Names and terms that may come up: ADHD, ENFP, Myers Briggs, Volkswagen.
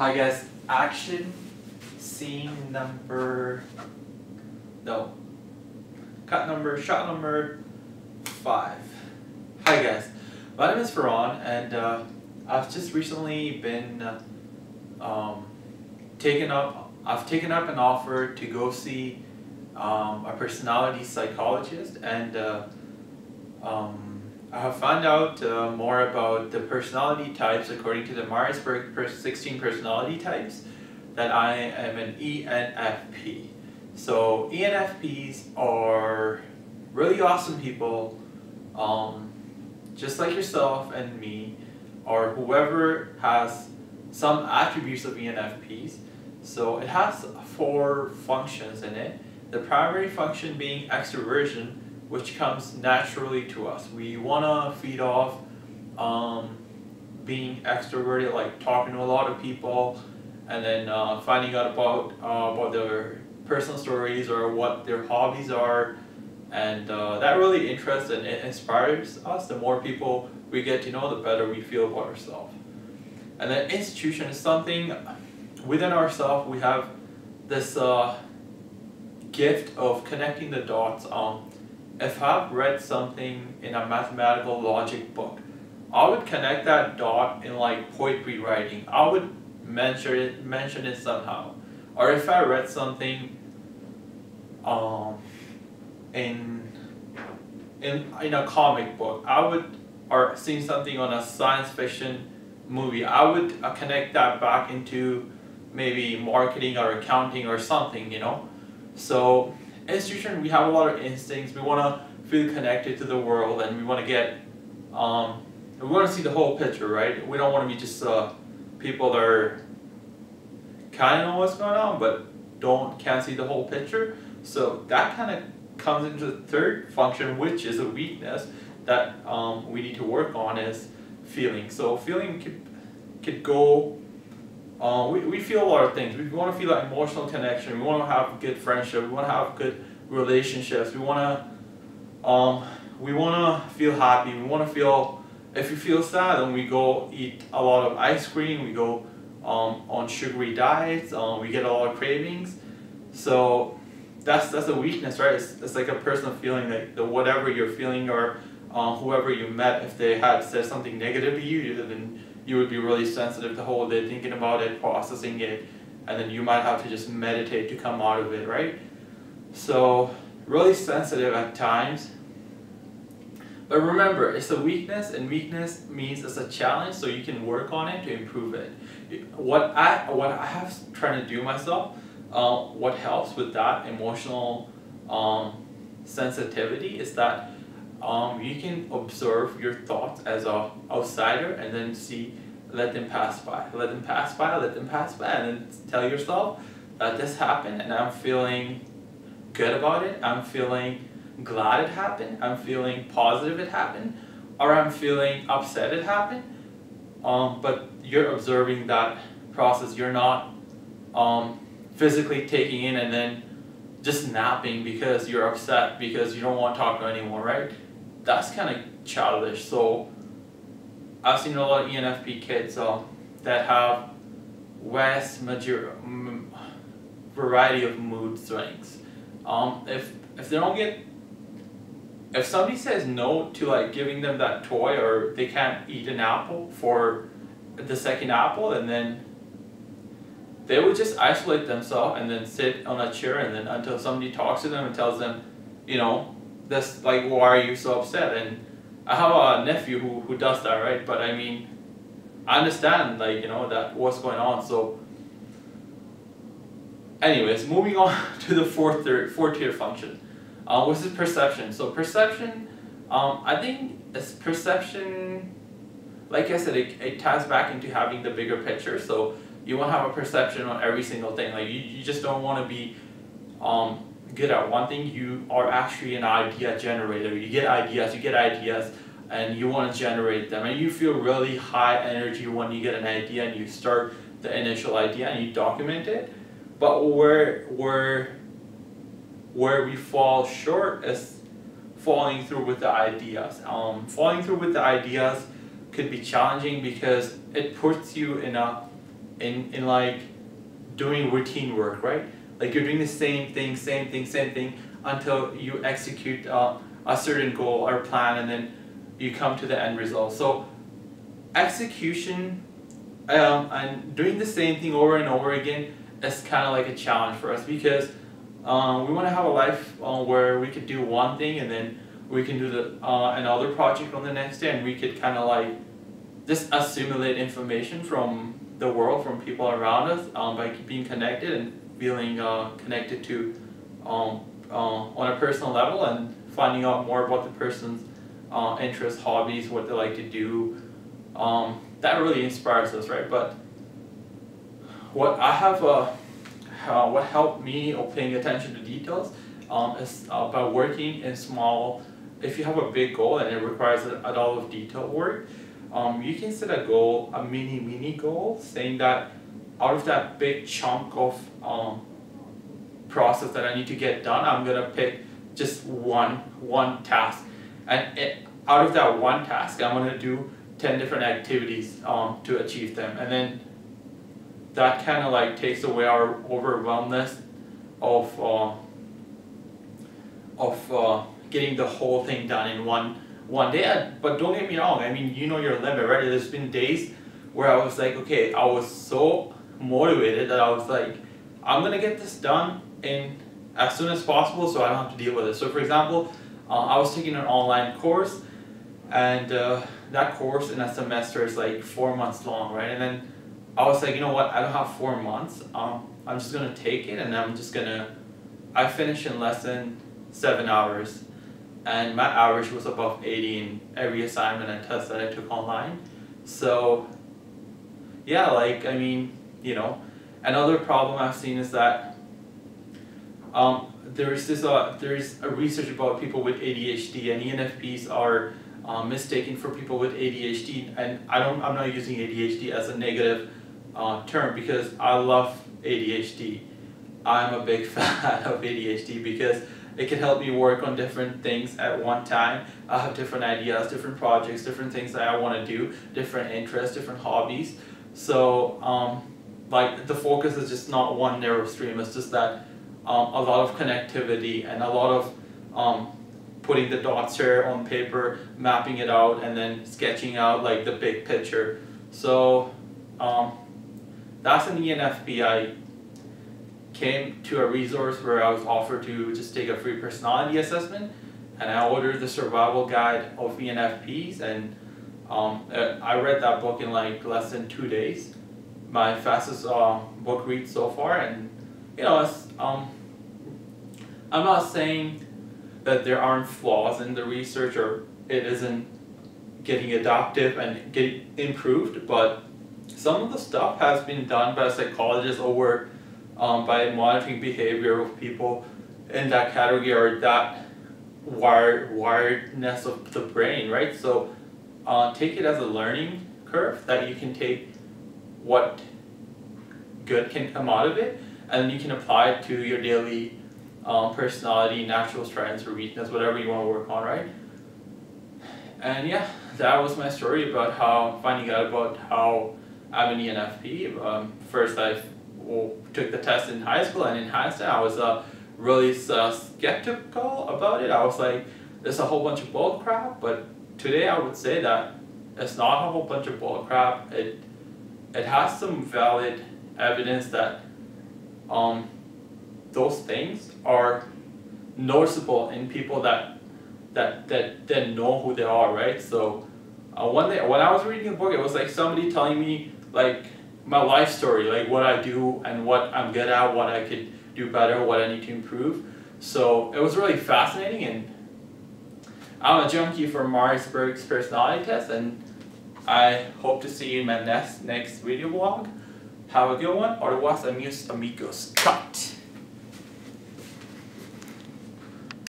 Hi guys, action scene number, no, shot number 5. Hi guys, my name is Farhan, and I've just recently been taken up an offer to go see a personality psychologist, and I have found out more about the personality types according to the Myers Briggs 16 personality types that I am an ENFP. So ENFPs are really awesome people, just like yourself and me, or whoever has some attributes of ENFPs. So it has 4 functions in it. The primary function being extroversion, which comes naturally to us. We want to feed off being extroverted, like talking to a lot of people, and then finding out about their personal stories or what their hobbies are, and that really interests and it inspires us. The more people we get to know, the better we feel about ourselves. And then institution is something within ourselves. We have this gift of connecting the dots. If I've read something in a mathematical logic book, I would connect that dot in like poetry writing. I would mention it somehow. Or if I read something in a comic book, I would, or seen something on a science fiction movie, I would connect that back into maybe marketing or accounting or something, you know. So institution, we have a lot of instincts. We want to feel connected to the world, and we want to get we want to see the whole picture, right? We don't want to be just people that are kind of know what's going on but can't see the whole picture. So that kind of comes into the third function, which is a weakness that we need to work on, is feeling. So feeling could go, we feel a lot of things. We want to feel that emotional connection. We want to have good friendship. We want to have good relationships. We want to feel happy. We want to feel, if you feel sad, then we go eat a lot of ice cream. We go on sugary diets. We get a lot of cravings. So that's a weakness, right? It's like a personal feeling, like whatever you're feeling, or whoever you met, if they had said something negative to you, then you would be really sensitive the whole day, thinking about it, processing it, and then you might have to just meditate to come out of it, right? So really sensitive at times. But remember, it's a weakness, and weakness means it's a challenge, so you can work on it to improve it. What I have tried to do myself, what helps with that emotional sensitivity is that you can observe your thoughts as an outsider, and then let them pass by, let them pass by, let them pass by, and then tell yourself that this happened and I'm feeling good about it, I'm feeling glad it happened, I'm feeling positive it happened, or I'm feeling upset it happened. But you're observing that process. You're not physically taking in and then just napping because you're upset, because you don't want to talk to anyone, right? That's kind of childish. So I've seen a lot of ENFP kids that have vast variety of mood swings. If they don't get, if somebody says no to like giving them that toy, or they can't eat an apple for the second apple, and then they would just isolate themselves and then sit on a chair, and then until somebody talks to them and tells them, you know, that's like, why are you so upset? And I have a nephew who does that, right? But I mean, I understand, like, you know, that what's going on. So anyways, moving on to the fourth tier function, which is perception. So perception, I think it's perception, like I said, it ties back into having the bigger picture. So you want to have a perception on every single thing. Like you just don't want to be good at one thing. You are actually an idea generator. You get ideas, and you want to generate them. And you feel really high energy when you get an idea and you start the initial idea and you document it. But where we fall short is falling through with the ideas. Falling through with the ideas could be challenging because it puts you in a in like doing routine work, right? Like you're doing the same thing until you execute a certain goal or plan, and then you come to the end result. So execution and doing the same thing over and over again is kind of like a challenge for us, because we want to have a life where we could do one thing and then we can do the another project on the next day, and we could kind of like just assimilate information from the world, from people around us, by being connected and feeling connected to on a personal level, and finding out more about the person's interests, hobbies, what they like to do. That really inspires us, right? But what I have, what helped me paying attention to details is by working in small. If you have a big goal and it requires a lot of detail work, you can set a goal, a mini goal, saying that out of that big chunk of process that I need to get done, I'm gonna pick just one task, and out of that one task, I'm gonna do 10 different activities to achieve them, and then that kind of like takes away our overwhelmness of getting the whole thing done in one day. But don't get me wrong, I mean, you know your limit, right? There's been days where I was like, okay, I was so motivated that I was like, I'm gonna get this done in as soon as possible so I don't have to deal with it. So for example, I was taking an online course, and that course in a semester is like 4 months long, right? And then I was like, you know what, I don't have 4 months, I'm just gonna take it, and I finished in less than 7 hours, and my average was above 80 in every assignment and test that I took online. So yeah, like, I mean, you know, another problem I've seen is that there's a research about people with ADHD, and ENFPs are mistaken for people with ADHD, and I'm not using ADHD as a negative term, because I love ADHD. I'm a big fan of ADHD because it can help me work on different things at one time. I have different ideas, different projects, different things that I want to do, different interests, different hobbies. So like the focus is just not one narrow stream. It's just that a lot of connectivity and a lot of putting the dots here on paper, mapping it out, and then sketching out like the big picture. So that's an ENFP. I came to a resource where I was offered to just take a free personality assessment, and I ordered the Survival Guide of ENFPs, and I read that book in like less than 2 days. My fastest book read so far. And you know, it's, I'm not saying that there aren't flaws in the research or it isn't getting adaptive and getting improved, but some of the stuff has been done by psychologists over by monitoring behavior of people in that category or that wiredness of the brain, right? So take it as a learning curve that you can take what good can come out of it, and you can apply it to your daily personality, natural strengths or weakness, whatever you want to work on, right? And yeah, that was my story about how finding out about how I'm an ENFP. First, I took the test in high school, and in high school I was really skeptical about it. I was like, there's a whole bunch of bull crap, but today I would say that it's not a whole bunch of bull crap. It has some valid evidence that those things are noticeable in people that know who they are, right? So one day when I was reading a book, it was like somebody telling me like my life story, like what I do and what I'm good at, what I could do better, what I need to improve. So it was really fascinating, and I'm a junkie for Myers Briggs personality test, and I hope to see you in my next video vlog. Have a good one. Or was amigos cut.